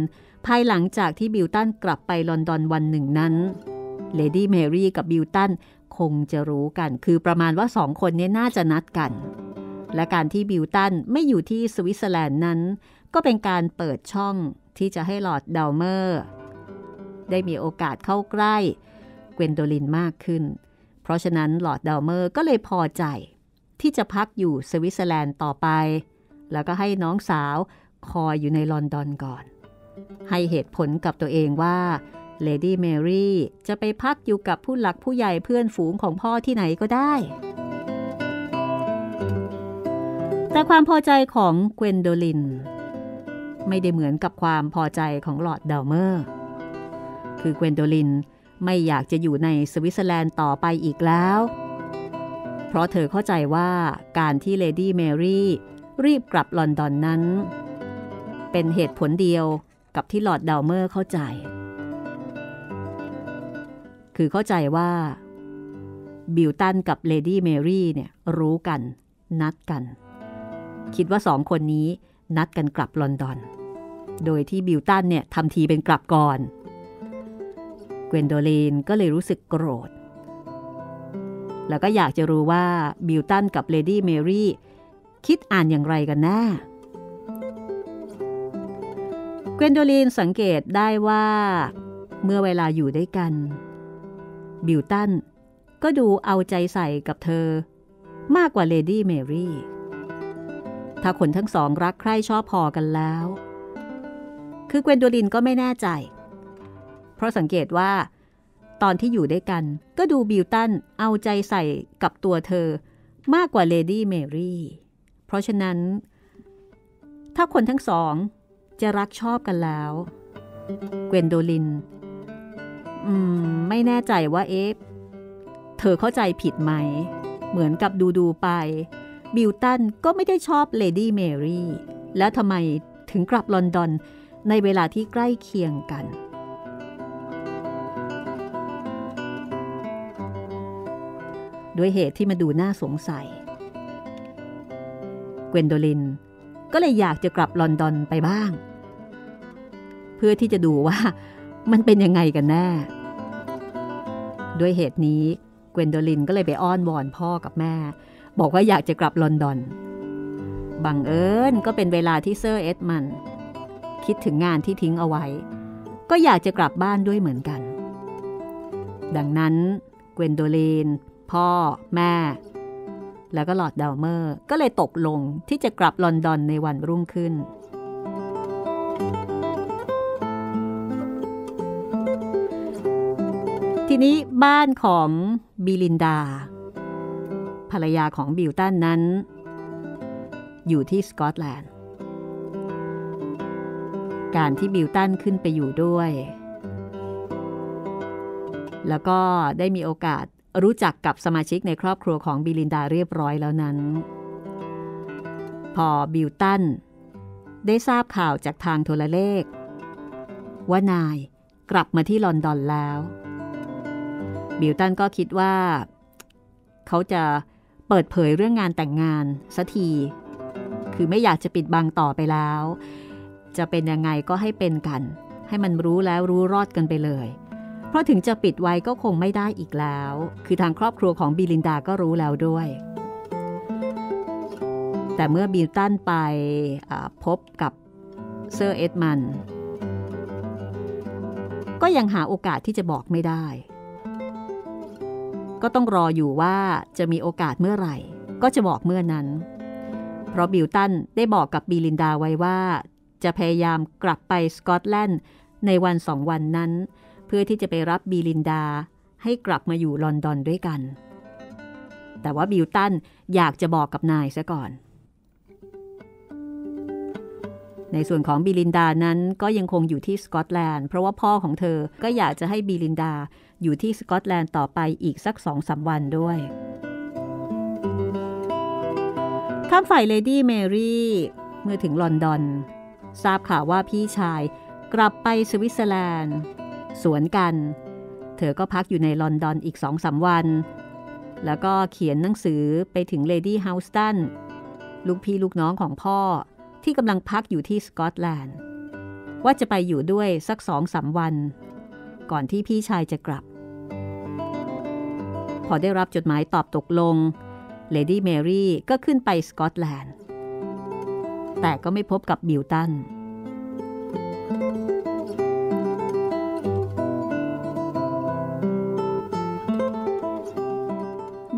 ภายหลังจากที่บิลตันกลับไปลอนดอนวันหนึ่งนั้นเลดี้เมรี่กับบิลตันคงจะรู้กันคือประมาณว่าสองคนนี้น่าจะนัดกันและการที่บิลตันไม่อยู่ที่สวิตเซอร์แลนด์นั้นก็เป็นการเปิดช่องที่จะให้ลอร์ดดัลเมอร์ได้มีโอกาสเข้าใกล้เกวนโดลินมากขึ้นเพราะฉะนั้นลอร์ดดัลเมอร์ก็เลยพอใจที่จะพักอยู่สวิตเซอร์แลนด์ต่อไปแล้วก็ให้น้องสาวคอยอยู่ในลอนดอนก่อนให้เหตุผลกับตัวเองว่าเลดี้เมรี่จะไปพักอยู่กับผู้หลักผู้ใหญ่เพื่อนฝูงของพ่อที่ไหนก็ได้แต่ความพอใจของเกวนโดลินไม่ได้เหมือนกับความพอใจของลอร์ดดัลเมอร์คือเกวนโดลินไม่อยากจะอยู่ในสวิตเซอร์แลนด์ต่อไปอีกแล้วเพราะเธอเข้าใจว่าการที่เลดี้เมรี่รีบกลับลอนดอนนั้นเป็นเหตุผลเดียวกับที่ลอร์ดดัลเมอร์เข้าใจคือเข้าใจว่าบิลตันกับเลดี้เมรี่เนี่ยรู้กันนัดกันคิดว่าสองคนนี้นัดกันกลับลอนดอนโดยที่บิลตันเนี่ยทำทีเป็นกลับก่อนเกวนโดลินก็เลยรู้สึกโกรธแล้วก็อยากจะรู้ว่าบิลตันกับเลดี้เมรี่คิดอ่านอย่างไรกันแน่เกวนโดลินสังเกตได้ว่าเมื่อเวลาอยู่ด้วยกันบิลตันก็ดูเอาใจใส่กับเธอมากกว่าเลดี้เมรี่ ถ้าคนทั้งสองรักใคร่ชอบพอกันแล้วคือเกวนโดลินก็ไม่แน่ใจเพราะสังเกตว่าตอนที่อยู่ด้วยกันก็ดูบิวตันเอาใจใส่กับตัวเธอมากกว่าเลดี้เมรี่เพราะฉะนั้นถ้าคนทั้งสองจะรักชอบกันแล้วเกวนโดลินอืมไม่แน่ใจว่าเอ๊ะเธอเข้าใจผิดไหมเหมือนกับดูดูไปบิวตันก็ไม่ได้ชอบเลดี้เมรี่แล้วทำไมถึงกลับลอนดอนในเวลาที่ใกล้เคียงกันด้วยเหตุที่มาดูน่าสงสัยเกวนโดลินก็เลยอยากจะกลับลอนดอนไปบ้างเพื่อที่จะดูว่ามันเป็นยังไงกันแน่ด้วยเหตุนี้เกวนโดลินก็เลยไปอ้อนวอนพ่อกับแม่บอกว่าอยากจะกลับลอนดอนบังเอิญก็เป็นเวลาที่เซอร์เอ็ดมัน คิดถึงงานที่ทิ้งเอาไว้ก็อยากจะกลับบ้านด้วยเหมือนกันดังนั้นเกวนโดลินพ่อแม่แล้วก็ลอร์ดดัลเมอร์ก็เลยตกลงที่จะกลับลอนดอนในวันรุ่งขึ้นทีนี้บ้านของบิลินดาภรรยาของบิวตันนั้นอยู่ที่สกอตแลนด์การที่บิวตันขึ้นไปอยู่ด้วยแล้วก็ได้มีโอกาสรู้จักกับสมาชิกในครอบครัวของบิลินดาเรียบร้อยแล้วนั้นพอบิวตันได้ทราบข่าวจากทางโทรเลขว่านายกลับมาที่ลอนดอนแล้วบิวตันก็คิดว่าเขาจะเปิดเผยเรื่องงานแต่งงานสักทีคือไม่อยากจะปิดบังต่อไปแล้วจะเป็นยังไงก็ให้เป็นกันให้มันรู้แล้วรู้รอดกันไปเลยเพราะถึงจะปิดไว้ก็คงไม่ได้อีกแล้วคือทางครอบครัวของบิลินดาก็รู้แล้วด้วยแต่เมื่อบิลตันไปพบกับเซอร์เอ็ดมันก็ยังหาโอกาสที่จะบอกไม่ได้ก็ต้องรออยู่ว่าจะมีโอกาสเมื่อไหร่ก็จะบอกเมื่อนั้นเพราะบิลตันได้บอกกับบิลินดาไว้ว่าจะพยายามกลับไปสกอตแลนด์ในวันสองวันนั้นเพื่อที่จะไปรับบิลินดาให้กลับมาอยู่ลอนดอนด้วยกันแต่ว่าบิลตันอยากจะบอกกับนายซะก่อนในส่วนของบิลินดานั้นก็ยังคงอยู่ที่สกอตแลนด์เพราะว่าพ่อของเธอก็อยากจะให้บิลินดาอยู่ที่สกอตแลนด์ต่อไปอีกสัก สองถึงสาม วันด้วยข้ามฝ่ายเลดี้เมรี่เมื่อถึงลอนดอนทราบข่าวว่าพี่ชายกลับไปสวิตเซอร์แลนด์สวนกันเธอก็พักอยู่ในลอนดอนอีก สองถึงสาม วันแล้วก็เขียนหนังสือไปถึงเลดี้เฮาสตันลูกพี่ลูกน้องของพ่อที่กำลังพักอยู่ที่สกอตแลนด์ว่าจะไปอยู่ด้วยสัก สองถึงสาม วันก่อนที่พี่ชายจะกลับพอได้รับจดหมายตอบตกลงเลดี้เมรี่ก็ขึ้นไปสกอตแลนด์แต่ก็ไม่พบกับบิลตัน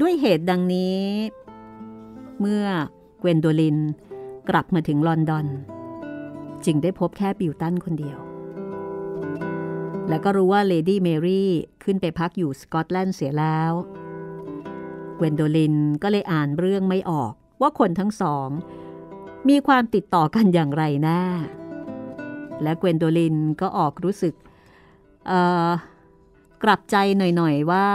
ด้วยเหตุดังนี้เมื่อเกวนโดลินกลับมาถึงลอนดอนจึงได้พบแค่บิลตันคนเดียวแล้วก็รู้ว่าเลดี้เมรี่ขึ้นไปพักอยู่สกอตแลนด์เสียแล้วเกวนโดลินก็เลยอ่านเรื่องไม่ออกว่าคนทั้งสองมีความติดต่อกันอย่างไรแน่และเกวนโดลินก็ออกรู้สึกเอ่อกลับใจหน่อยๆว่า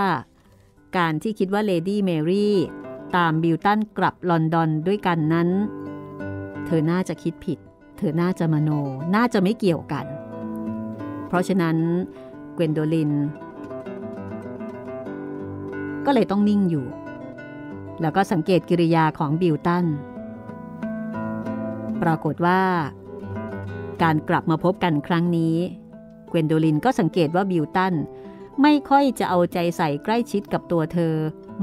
การที่คิดว่าเลดี้เมรี่ตามบิลตันกลับลอนดอนด้วยกันนั้นเธอน่าจะคิดผิดเธอน่าจะมโนน่าจะไม่เกี่ยวกันเพราะฉะนั้นเกวนโดลินก็เลยต้องนิ่งอยู่แล้วก็สังเกตกิริยาของบิลตันปรากฏว่าการกลับมาพบกันครั้งนี้เกวนโดลินก็สังเกตว่าบิลตันไม่ค่อยจะเอาใจใส่ใกล้ชิดกับตัวเธอ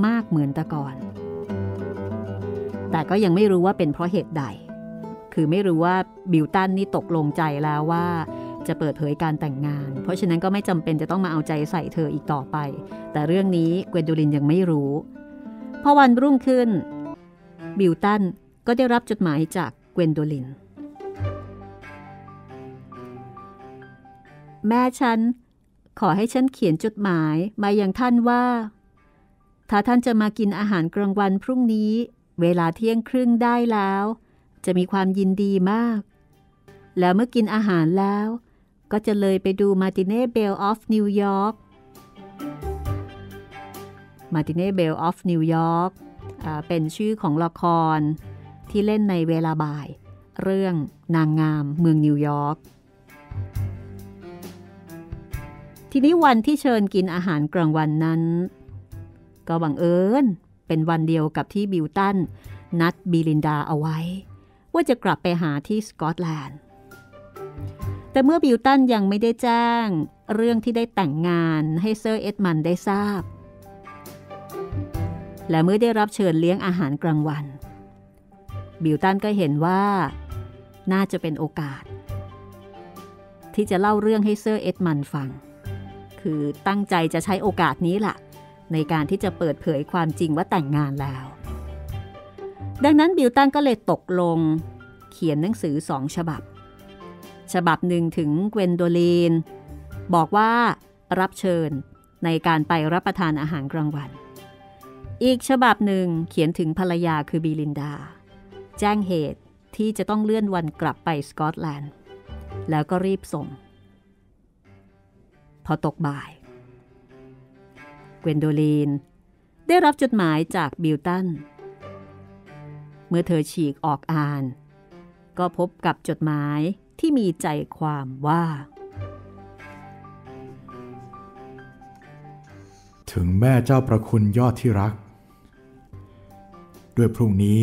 มากเหมือนแต่ก่อนแต่ก็ยังไม่รู้ว่าเป็นเพราะเหตุใดคือไม่รู้ว่าบิลตันนี่ตกลงใจแล้วว่าจะเปิดเผยการแต่งงานเพราะฉะนั้นก็ไม่จำเป็นจะต้องมาเอาใจใส่เธออีกต่อไปแต่เรื่องนี้เกวนโดลินยังไม่รู้พอวันรุ่งขึ้นบิลตัน ก็ได้รับจดหมายจากเกวนโดลินแม่ฉันขอให้ฉันเขียนจดหมายมายังท่านว่าถ้าท่านจะมากินอาหารกลางวันพรุ่งนี้เวลาเที่ยงครึ่งได้แล้วจะมีความยินดีมากแล้วเมื่อกินอาหารแล้วก็จะเลยไปดูมาติเน่เบลออฟนิวยอร์กมาติเน่เบลออฟนิวยอร์กเป็นชื่อของละครที่เล่นในเวลาบ่ายเรื่องนางงามเมืองนิวยอร์กทีนี้วันที่เชิญกินอาหารกลางวันนั้นก็บังเอิญเป็นวันเดียวกับที่บิลตันนัดบิลินดาเอาไว้ว่าจะกลับไปหาที่สกอตแลนด์แต่เมื่อบิลตันยังไม่ได้แจ้งเรื่องที่ได้แต่งงานให้เซอร์เอ็ดมันได้ทราบและเมื่อได้รับเชิญเลี้ยงอาหารกลางวันบิลตันก็เห็นว่าน่าจะเป็นโอกาสที่จะเล่าเรื่องให้เซอร์เอ็ดมันฟังคือตั้งใจจะใช้โอกาสนี้ล่ะในการที่จะเปิดเผยความจริงว่าแต่งงานแล้วดังนั้นบิลตันก็เลยตกลงเขียนหนังสือสองฉบับฉบับหนึ่งถึงเกวนโดลินบอกว่ารับเชิญในการไปรับประทานอาหารกลางวันอีกฉบับหนึ่งเขียนถึงภรรยาคือบิลินดาแจ้งเหตุที่จะต้องเลื่อนวันกลับไปสกอตแลนด์แล้วก็รีบส่งพอตกบ่ายเกวนโดลินได้รับจดหมายจากบิลตันเมื่อเธอฉีกออกอ่านก็พบกับจดหมายที่มีใจความว่าถึงแม่เจ้าพระคุณยอดที่รักด้วยพรุ่งนี้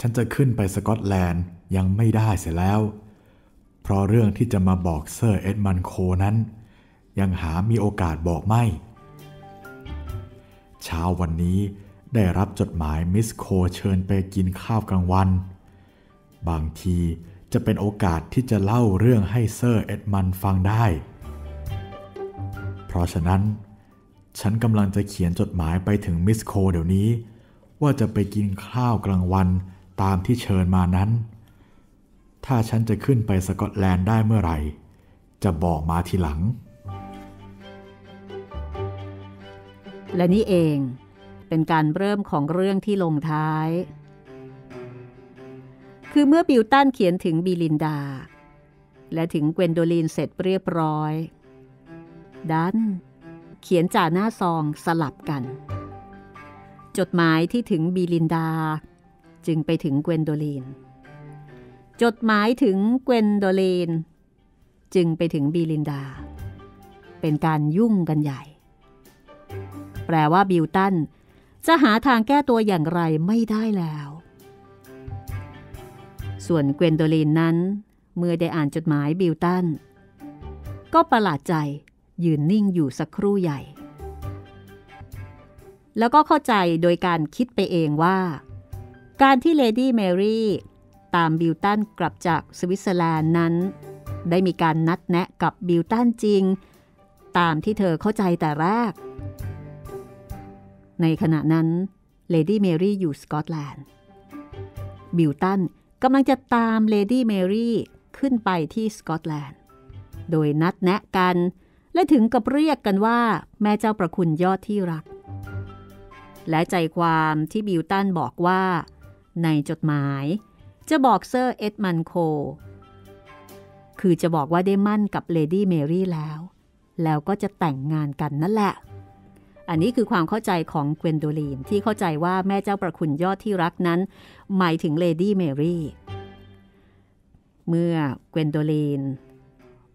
ฉันจะขึ้นไปสกอตแลนด์ยังไม่ได้เสียแล้วเพราะเรื่องที่จะมาบอกเซอร์เอ็ดมันโคนั้นยังหามีโอกาสบอกไม่เช้าวันนี้ได้รับจดหมายมิสโคเชิญไปกินข้าวกลางวันบางทีจะเป็นโอกาสที่จะเล่าเรื่องให้เซอร์เอ็ดมันฟังได้เพราะฉะนั้นฉันกำลังจะเขียนจดหมายไปถึงมิสโคเดี๋ยวนี้ว่าจะไปกินข้าวกลางวันตามที่เชิญมานั้นถ้าฉันจะขึ้นไปสกอตแลนด์ได้เมื่อไหร่จะบอกมาทีหลังและนี่เองเป็นการเริ่มของเรื่องที่ลงท้ายคือเมื่อบิลตันเขียนถึงบิลินดาและถึงเกวนโดลินเสร็จเรียบร้อยดันเขียนจ่าหน้าซองสลับกันจดหมายที่ถึงบิลินดาจึงไปถึงเกวนโดลินจดหมายถึงเกวนโดลินจึงไปถึงบิลินดาเป็นการยุ่งกันใหญ่แปลว่าบิลตันจะหาทางแก้ตัวอย่างไรไม่ได้แล้วส่วนเกวนโดลินนั้นเมื่อได้อ่านจดหมายบิลตันก็ประหลาดใจยืนนิ่งอยู่สักครู่ใหญ่แล้วก็เข้าใจโดยการคิดไปเองว่าการที่เลดี้แมรี่ตามบิลตันกลับจากสวิตเซอร์แลนด์นั้นได้มีการนัดแนะกับบิลตันจริงตามที่เธอเข้าใจแต่แรกในขณะนั้นเลดี้เมรี่อยู่สกอตแลนด์บิลตันกำลังจะตามเลดี้เมรี่ขึ้นไปที่สกอตแลนด์โดยนัดแนะกันและถึงกับเรียกกันว่าแม่เจ้าประคุณยอดที่รักและใจความที่บิลตันบอกว่าในจดหมายจะบอกเซอร์เอ็ดมันโคคือจะบอกว่าได้มั่นกับเลดี้เมรี่แล้วแล้วก็จะแต่งงานกันนั่นแหละอันนี้คือความเข้าใจของเกวนโดลินที่เข้าใจว่าแม่เจ้าประคุณยอดที่รักนั้นหมายถึงเลดี้เมรี่เมื่อเกวนโดลิน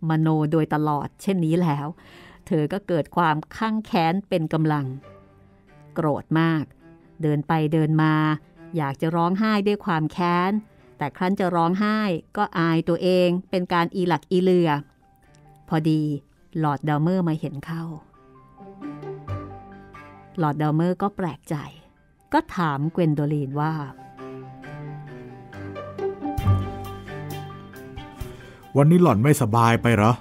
มโนโดยตลอดเช่นนี้แล้วเธอก็เกิดความข้างแค้นเป็นกำลังโกรธมากเดินไปเดินมาอยากจะร้องไห้ด้วยความแค้นแต่ครั้นจะร้องไห้ก็อายตัวเองเป็นการอีหลักอีเหลือพอดีลอร์ดดัลเมอร์มาเห็นเข้าลอร์ดดัลเมอร์ก็แปลกใจก็ถามเกวนโดลินว่าวันนี้หล่อนไม่สบายไปเหรอ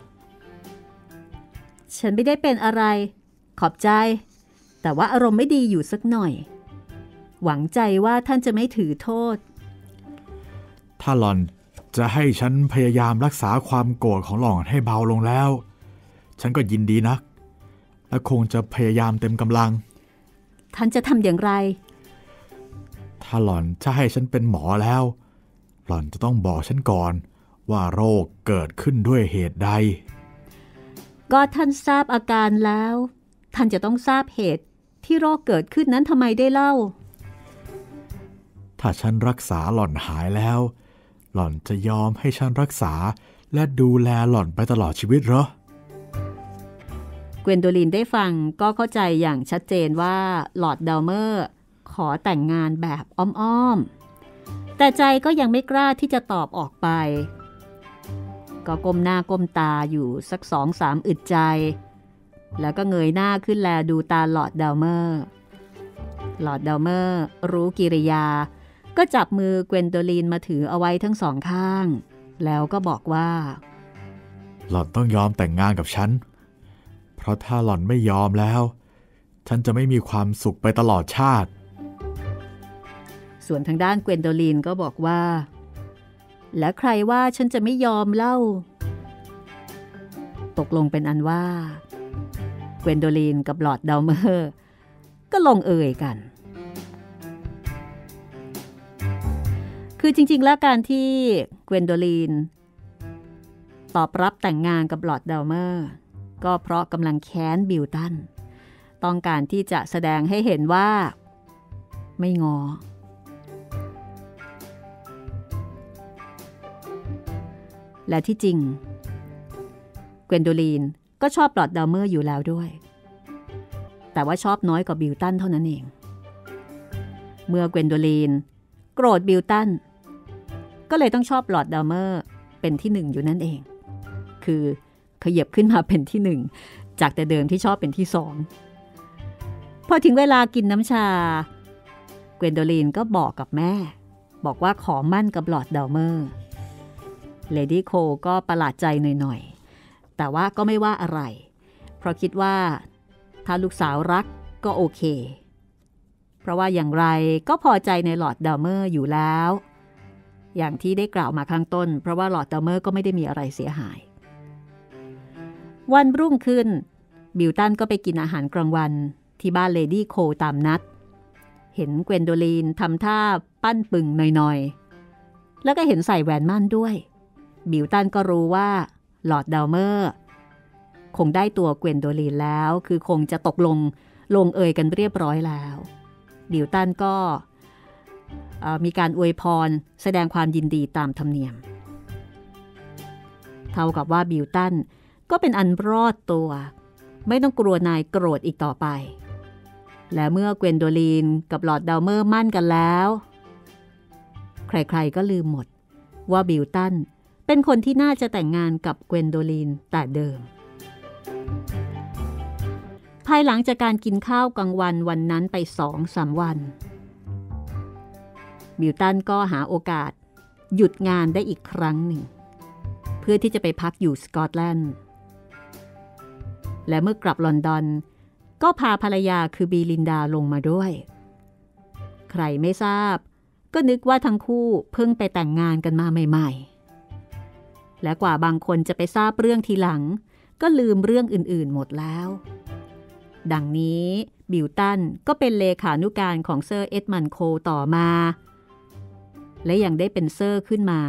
ฉันไม่ได้เป็นอะไรขอบใจแต่ว่าอารมณ์ไม่ดีอยู่สักหน่อยหวังใจว่าท่านจะไม่ถือโทษ ถ้าหล่อนจะให้ฉันพยายามรักษาความโกรธของหล่อนให้เบาลงแล้วฉันก็ยินดีนักและคงจะพยายามเต็มกำลังท่านจะทำอย่างไรถ้าหล่อนจะให้ฉันเป็นหมอแล้วหล่อนจะต้องบอกฉันก่อนว่าโรคเกิดขึ้นด้วยเหตุใดก็ท่านทราบอาการแล้วท่านจะต้องทราบเหตุที่โรคเกิดขึ้นนั้นทำไมได้เล่าถ้าฉันรักษาหล่อนหายแล้วหล่อนจะยอมให้ฉันรักษาและดูแลหล่อนไปตลอดชีวิตเหรอเกวนโดลินได้ฟังก็เข้าใจอย่างชัดเจนว่าลอร์ดดัลเมอร์ขอแต่งงานแบบอ้อมๆแต่ใจก็ยังไม่กล้าที่จะตอบออกไปก็ก้มหน้าก้มตาอยู่สักสองสามอึดใจแล้วก็เงยหน้าขึ้นแลดูตาลอร์ดดัลเมอร์ลอร์ดดัลเมอร์รู้กิริยาก็จับมือเกวนโดลินมาถือเอาไว้ทั้งสองข้างแล้วก็บอกว่าหล่อนต้องยอมแต่งงานกับฉันเพราะถ้าหล่อนไม่ยอมแล้วฉันจะไม่มีความสุขไปตลอดชาติส่วนทางด้านเกวนโดลินก็บอกว่าและใครว่าฉันจะไม่ยอมเล่าตกลงเป็นอันว่าเกวนโดลินกับลอร์ดดัลเมอร์ก็ลงเอ่ยกันคือจริงๆแล้วการที่เกวนโดลินตอบรับแต่งงานกับลอร์ดดัลเมอร์ก็เพราะกำลังแค้นบิลตันต้องการที่จะแสดงให้เห็นว่าไม่งอและที่จริงเกวนโดลีนก็ชอบลอร์ดดัลเมอร์อยู่แล้วด้วยแต่ว่าชอบน้อยกว่าบิลตันเท่านั้นเองเมื่อเกวนโดลีนโกรธบิลตันก็เลยต้องชอบลอร์ดดัลเมอร์เป็นที่หนึ่งอยู่นั่นเองคือขยับขึ้นมาเป็นที่หนึ่งจากแต่เดิมที่ชอบเป็นที่สองพอถึงเวลากินน้ำชาเกวนโดลีนก็บอกกับแม่บอกว่าขอมั่นกับลอร์ดดัลเมอร์เลดี้โคก็ประหลาดใจหน่อยๆแต่ว่าก็ไม่ว่าอะไรเพราะคิดว่าถ้าลูกสาวรักก็โอเคเพราะว่าอย่างไรก็พอใจในลอร์ดดัลเมอร์อยู่แล้วอย่างที่ได้กล่าวมาข้างต้นเพราะว่าลอร์ดดัลเมอร์ก็ไม่ได้มีอะไรเสียหายวันรุ่งขึ้นบิลตันก็ไปกินอาหารกลางวันที่บ้านเลดี้โคตามนัดเห็นเกวนโดลีนทำท่าปั้นปึ่งหน่อยๆแล้วก็เห็นใส่แหวนมั่นด้วยบิลตันก็รู้ว่าลอร์ดดัลเมอร์คงได้ตัวเกวนโดลีนแล้วคือคงจะตกลงลงเอยกันเรียบร้อยแล้วบิลตันก็มีการอวยพรแสดงความยินดีตามธรรมเนียมเท่ากับว่าบิลตันก็เป็นอันรอดตัวไม่ต้องกลัวนายโกรธอีกต่อไปและเมื่อเกวนโดลีนกับลอร์ดดัลเมอร์มั่นกันแล้วใครๆก็ลืมหมดว่าบิลตันเป็นคนที่น่าจะแต่งงานกับเกวนโดลีนแต่เดิมภายหลังจากการกินข้าวกลางวันวันนั้นไปสองสามวันบิลตันก็หาโอกาสหยุดงานได้อีกครั้งหนึ่งเพื่อที่จะไปพักอยู่สกอตแลนด์และเมื่อกลับลอนดอนก็พาภรรยาคือบีลินดาลงมาด้วยใครไม่ทราบก็นึกว่าทั้งคู่เพิ่งไปแต่งงานกันมาใหม่ๆและกว่าบางคนจะไปทราบเรื่องทีหลังก็ลืมเรื่องอื่นๆหมดแล้วดังนี้บิลตันก็เป็นเลขานุการของเซอร์เอ็ดมันด์โคลต่อมาและยังได้เป็นเซอร์ขึ้นมา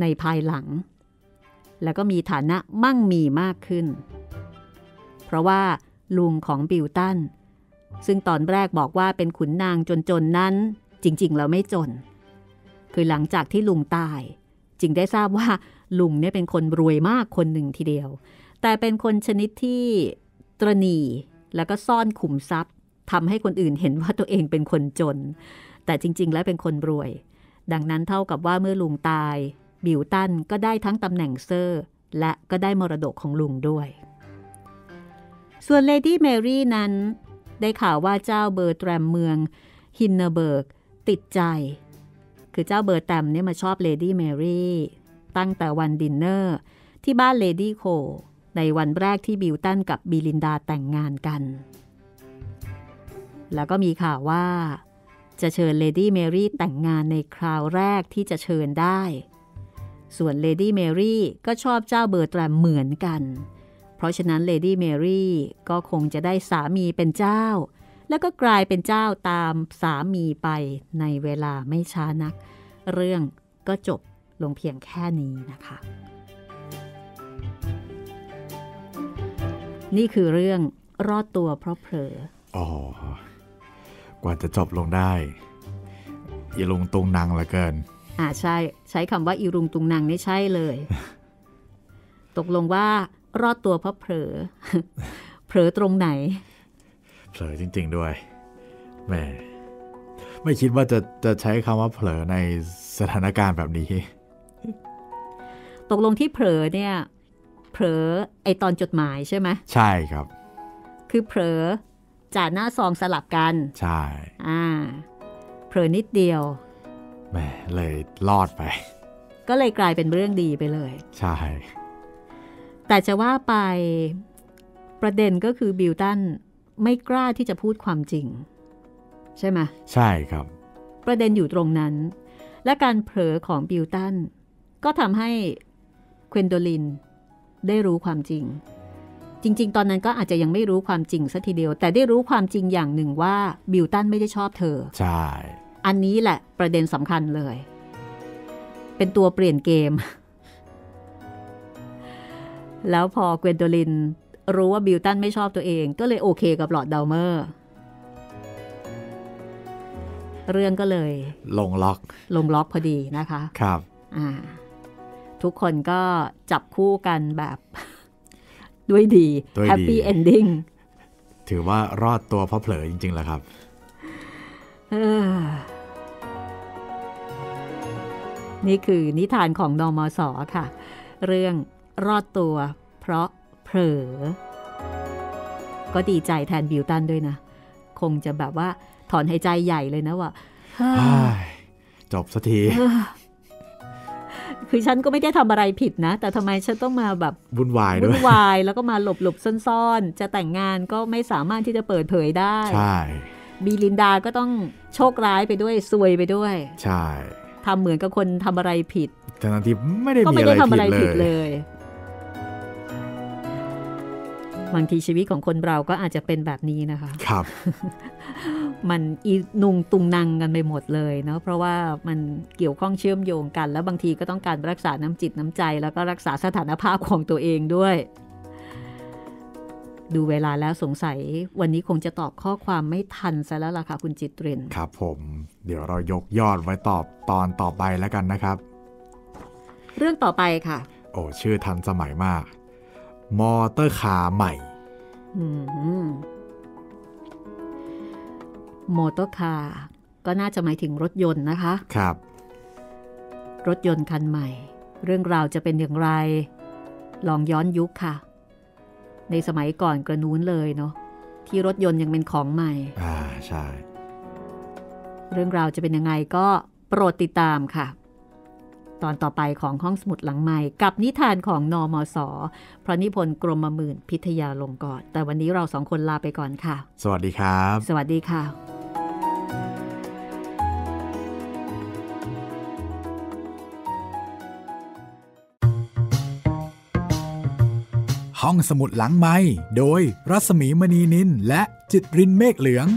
ในภายหลังแล้วก็มีฐานะมั่งมีมากขึ้นเพราะว่าลุงของบิลตันซึ่งตอนแรกบอกว่าเป็นขุนนางจนๆนั้นจริงๆแล้วไม่จนคือหลังจากที่ลุงตายจึงได้ทราบว่าลุงเนี่ยเป็นคนรวยมากคนหนึ่งทีเดียวแต่เป็นคนชนิดที่ตระหนี่แล้วก็ซ่อนขุมทรัพย์ทำให้คนอื่นเห็นว่าตัวเองเป็นคนจนแต่จริงๆแล้วเป็นคนรวยดังนั้นเท่ากับว่าเมื่อลุงตายบิลตันก็ได้ทั้งตำแหน่งเซอร์และก็ได้มรดกของลุงด้วยส่วนเลดี้เมรี่นั้นได้ข่าวว่าเจ้าเบอร์แตรมเมืองฮินเนเบิร์กติดใจคือเจ้าเบอร์แตรมเนี่ยมาชอบเลดี้เมรี่ตั้งแต่วันดินเนอร์ที่บ้านเลดี้โคในวันแรกที่บิลตันกับบิลินดาแต่งงานกันแล้วก็มีข่าวว่า จะเชิญเลดี้เมรี่แต่งงานในคราวแรกที่จะเชิญได้ส่วนเลดี้เมรี่ก็ชอบเจ้าเบอร์แตรมเหมือนกันเพราะฉะนั้นเลดี้เมรี่ก็คงจะได้สามีเป็นเจ้าแล้วก็กลายเป็นเจ้าตามสามีไปในเวลาไม่ช้านักเรื่องก็จบลงเพียงแค่นี้นะคะนี่คือเรื่องรอดตัวเพราะเผลออ๋อกว่าจะจบลงได้อีลุงตุงนางเหลือเกินอ่าใช่ใช้คำว่าอีลุงตุงนางนี่ใช่เลย ตกลงว่ารอดตัวเพราะเผลอ เผลอตรงไหนเผลอจริงๆด้วยแหมไม่คิดว่าจะจะใช้คำว่าเผลอในสถานการณ์แบบนี้ ตกลงที่เผลอเนี่ยเผลอไอตอนจดหมายใช่ไหมใช่ครับคือเผลอจ่าหน้าซองสลับกันใช่อ่าเผลอนิดเดียวแหมเลยรอดไปก็เลยกลายเป็นเรื่องดีไปเลยใช่แต่จะว่าไปประเด็นก็คือบิลตันไม่กล้าที่จะพูดความจริงใช่ไหมใช่ครับประเด็นอยู่ตรงนั้นและการเผลอของบิลตันก็ทำให้เควินโดลินได้รู้ความจริงจริงๆตอนนั้นก็อาจจะยังไม่รู้ความจริงซะทีเดียวแต่ได้รู้ความจริงอย่างหนึ่งว่าบิลตันไม่ได้ชอบเธอใช่อันนี้แหละประเด็นสำคัญเลยเป็นตัวเปลี่ยนเกมแล้วพอเควินโดลินรู้ว่าบิลตันไม่ชอบตัวเองก็เลยโอเคกับหลอร์ดดัลเมอร์เรื่องก็เลยลงล็อกลงล็อกพอดีนะคะครับอ่าทุกคนก็จับคู่กันแบบด้วยดีแฮปปี้เอนดิ้งถือว่ารอดตัวเพราะเผลอจริงๆแหละครับนี่คือนิทานของนมส.ค่ะเรื่องรอดตัวเพราะเผลอก็ดีใจแทนบิลตันด้วยนะคงจะแบบว่าถอนหายใจใหญ่เลยนะว่าจบสักทีคือฉันก็ไม่ได้ทำอะไรผิดนะแต่ทำไมฉันต้องมาแบบวุ่นวายด้วยวุ่นวายแล้วก็มาหลบหลบซ่อนๆจะแต่งงานก็ไม่สามารถที่จะเปิดเผยได้ใช่บีลินดาก็ต้องโชคร้ายไปด้วยซวยไปด้วยใช่ทำเหมือนกับคนทำอะไรผิดทั้งที่ไม่ได้มีอะไรผิดเลยบางทีชีวิตของคนเราก็อาจจะเป็นแบบนี้นะคะครับมันอีนุงตุงนังกันไปหมดเลยเนาะเพราะว่ามันเกี่ยวข้องเชื่อมโยงกันแล้วบางทีก็ต้องการรักษาน้ำจิตน้ำใจแล้วก็รักษาสถานภาพของตัวเองด้วยดูเวลาแล้วสงสัยวันนี้คงจะตอบข้อความไม่ทันซะแล้วล่ะค่ะคุณจิตรินครับผมเดี๋ยวเรายกยอดไว้ตอบตอนต่อไปแล้วกันนะครับเรื่องต่อไปค่ะโอ้ชื่อทันสมัยมากมอเตอร์คาร์ใหม่มอเตอร์คาร์ก็น่าจะหมายถึงรถยนต์นะคะครับรถยนต์คันใหม่เรื่องราวจะเป็นอย่างไรลองย้อนยุคค่ะในสมัยก่อนกระนู้นเลยเนาะที่รถยนต์ยังเป็นของใหม่อ่าใช่เรื่องราวจะเป็นยังไงก็โปรดติดตามค่ะตอนต่อไปของห้องสมุดหลังใหม่กับนิทานของนมส.พระนิพนธ์กรมหมื่นพิทยาลงกรณ์แต่วันนี้เราสองคนลาไปก่อนค่ะสวัสดีครับสวัสดีค่ะห้องสมุดหลังไมค์โดยรัศมีมณีนินและจิตรินเมฆเหลือง